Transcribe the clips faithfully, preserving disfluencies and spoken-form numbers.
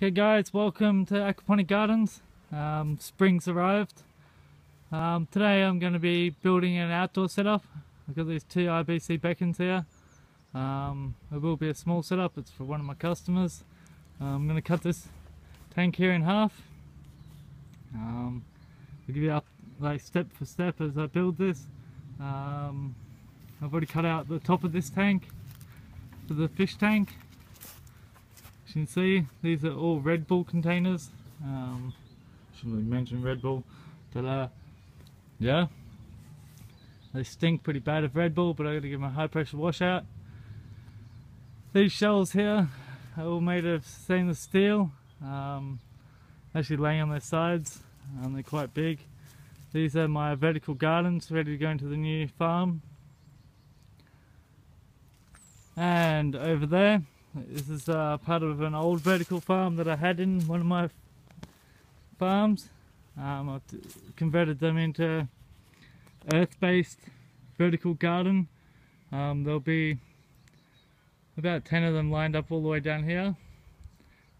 Okay guys, welcome to Aquaponic Gardens. Um, spring's arrived. Um, today I'm going to be building an outdoor setup. I've got these two I B C beacons here. Um, it will be a small setup, it's for one of my customers. Uh, I'm going to cut this tank here in half. Um, I'll give you up like step for step as I build this. Um, I've already cut out the top of this tank for the fish tank. As you can see, these are all Red Bull containers. Um, shouldn't really mention Red Bull, but uh, yeah, they stink pretty bad of Red Bull, but I got to give them a high pressure washout. These shells here are all made of stainless steel, um, actually laying on their sides, and um, they're quite big. These are my vertical gardens ready to go into the new farm. And over there, this is uh, part of an old vertical farm that I had in one of my farms. Um, I've converted them into earth-based vertical garden. Um, there'll be about ten of them lined up all the way down here.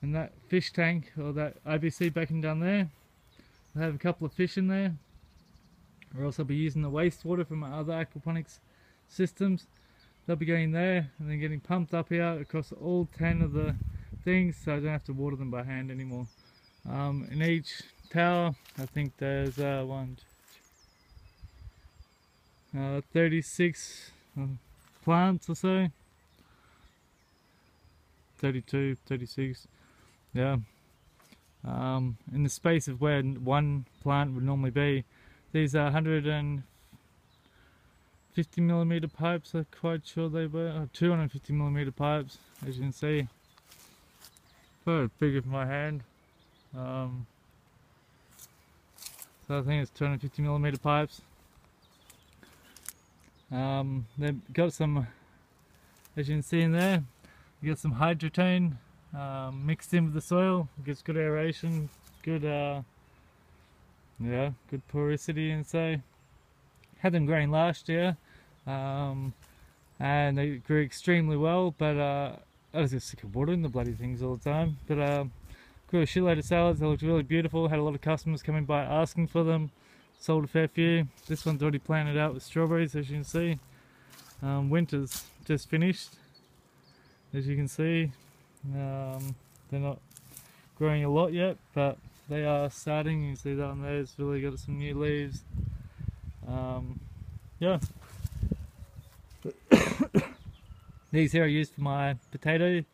And that fish tank, or that I B C beacon down there, I'll have a couple of fish in there. Or else I'll be using the wastewater from my other aquaponics systems. They'll be going there and then getting pumped up here across all ten of the things, so I don't have to water them by hand anymore. Um, in each tower, I think there's uh, one, uh, thirty-six um, plants or so. thirty-two, thirty-six, yeah. Um, in the space of where one plant would normally be, these are one hundred and fifty millimeter pipes, I'm quite sure they were, oh, two hundred fifty millimeter pipes, as you can see. Very big of my hand. Um, so I think it's two hundred fifty millimeter pipes. Um, they've got some, as you can see in there, you got some hydroton um, mixed in with the soil. It gives good aeration, good, uh, yeah, good porosity and so. Had them growing last year, um, and they grew extremely well, but uh, I was just sick of watering the bloody things all the time. But um, grew a shitload of salads, they looked really beautiful, had a lot of customers coming by asking for them, sold a fair few. This one's already planted out with strawberries, as you can see. Um, winter's just finished, as you can see. Um, they're not growing a lot yet, but they are starting. You can see that one there, it's really got some new leaves. Um, yeah, these here are used for my potato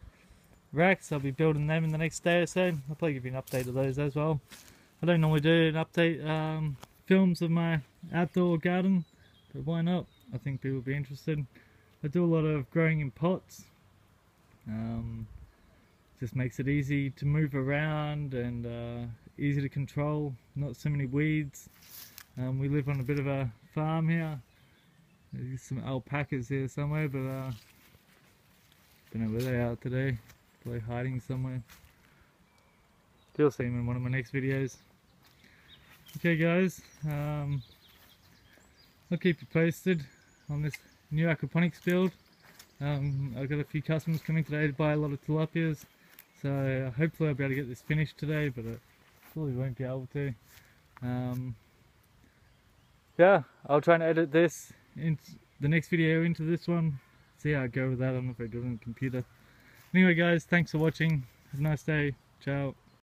racks. I'll be building them in the next day or so. I'll probably give you an update of those as well. I don't normally do an update um, films of my outdoor garden, but why not? I think people will be interested. I do a lot of growing in pots. Um, just makes it easy to move around and uh, easy to control. Not so many weeds. Um, we live on a bit of a farm here. There's some alpacas here somewhere, but uh, don't know where they are today. Probably hiding somewhere. You'll see them in one of my next videos. Okay guys, um, I'll keep you posted on this new aquaponics build. Um, I've got a few customers coming today to buy a lot of tilapias, so hopefully I'll be able to get this finished today, but I probably won't be able to. Um, Yeah, I'll try and edit this in the next video into this one. See how I go with that. I'm not very good on the computer. Anyway guys, thanks for watching. Have a nice day. Ciao.